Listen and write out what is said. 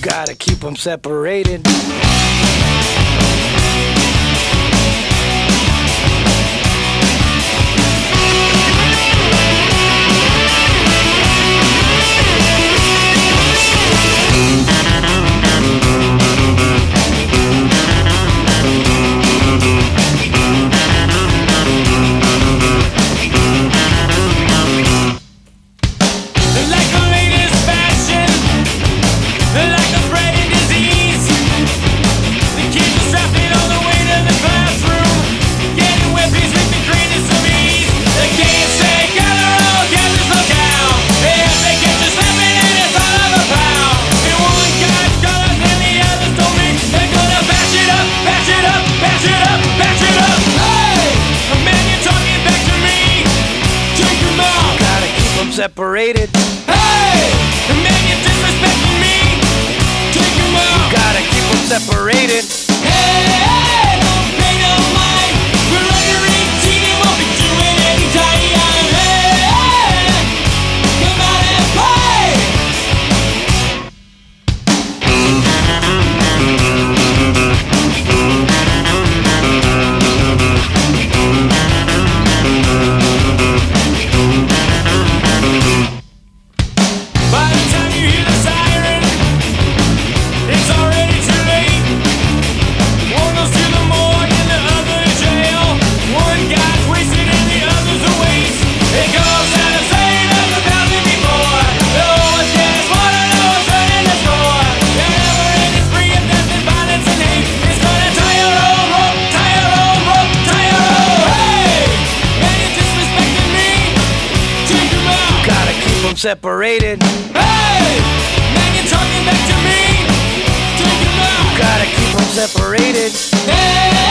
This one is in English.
gotta keep them separated. Separated. Hey! The man, you're disrespecting me. Take him out. You gotta keep them separated. Hey! Hey! Don't pay no mind. We're under 18 and won't be doing any time. Hey! Hey! Come out and play! Separated. Hey! Man, you're talking back to me. Take him out. You gotta keep them separated. Hey!